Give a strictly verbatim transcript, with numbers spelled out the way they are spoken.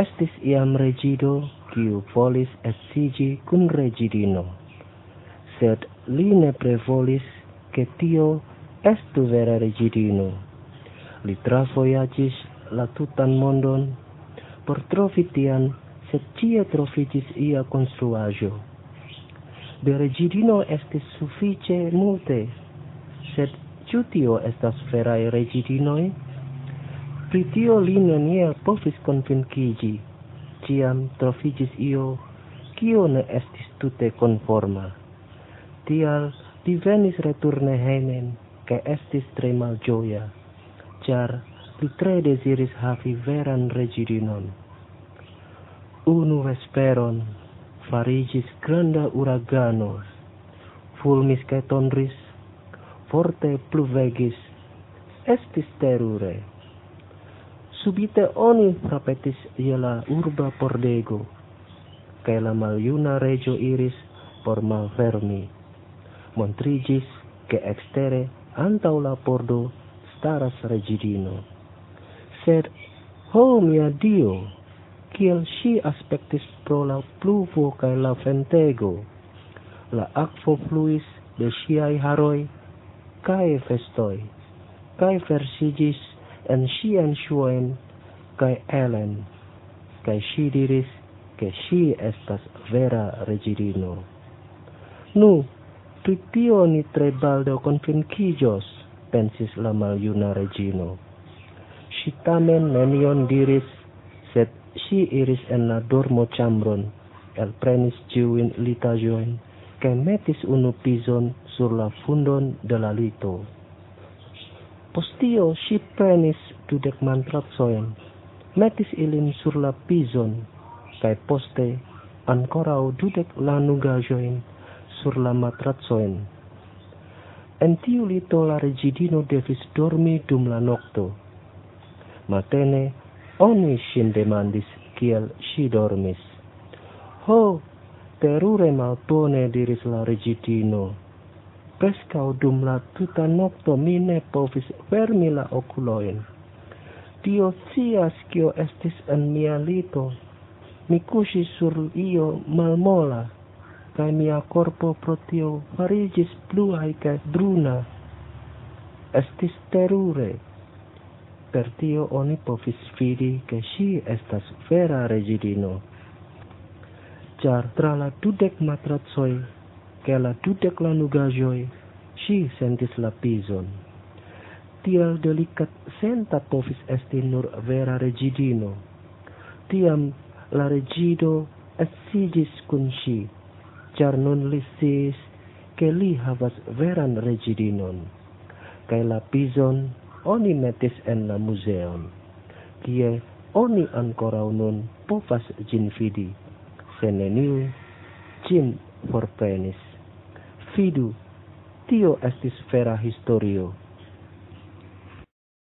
Estis iam reĝido, kiu volis edziĝi kun reĝidino, sed li ne prevolis, ke tio estu vera reĝidino. Li travojaĝis la tutan mondon por trovi tian, sed ĉie troviĝis ia konstruaĵo. De reĝidino estis sufiĉe multe, sed ĉu tio estas veraj reĝidinoj? Pri tio li neniel povis konvinkiĝi, ĉiam troviĝis io, kio ne estis tute konforma. Tial li venis returne hejmen, kaj estis tre malĝoja, ĉar li tre deziris havi veran reĝidinon. Unu vesperon fariĝis granda uragano, fulmis kaj tondris, forte pluvegis, estis terure. Subite oni frapetis je la urba pordego, kaj la maljuna reĝo iris por malfermi. Montriĝis, ke ekstere antaŭ la pordo staras reĝidino. Sed, ho mia Dio, kiel ŝi aspektis pro la pluvo kaj la ventego! La akvo fluis de ŝiaj haroj kaj vestoj, kaj versiĝis en ŝian ŝuojn kaj elen, kaj ŝi diris, ke ŝi estas vera reĝidino. Nu, pri tio ni tre baldaŭ konvinkiĝos, pensis la maljuna reĝino. Ŝi tamen nenion diris, sed ŝi iris en la dormoĉambron, elprenis ĉiujn litaĵojn kaj metis unu pizon sur la fundon de la lito. Post tio ŝi prenis dudek mantracojn, metis ilin sur la pizon, kaj poste ankoraŭ dudek lanugaĵojn sur la matracojn. En tiu lito la reĝidino devis dormi dum la nokto. Matene oni ŝin demandis, kiel ŝi dormis. Ho, terure malbone, diris la reĝidino. Preskaŭ dum la tuta nokto mi ne povis fermi la okulojn. Dio scias, kio estis en mia lito. Mi kuŝis sur io malmola, kaj mia korpo pro tio fariĝis bluaj kaj bruna. Estis terure. Per tio oni povis vidi, ke ŝi estas vera reĝidino, ĉar tra la dudek matracoj kaj la dudek lanugaĵoj ŝi sentis la pizon. Tiel delikatsenta povis esti nur vera reĝidino. Tiam la reĝido edziĝis kun ŝi, ĉar nun li sciis, ke li havas veran reĝidinon. Kaj la pizon oni metis en la muzeon, kie oni ankoraŭ nun povas ĝin vidi, se neniu ĝin forprenis. Fidu, tio estis vera historio.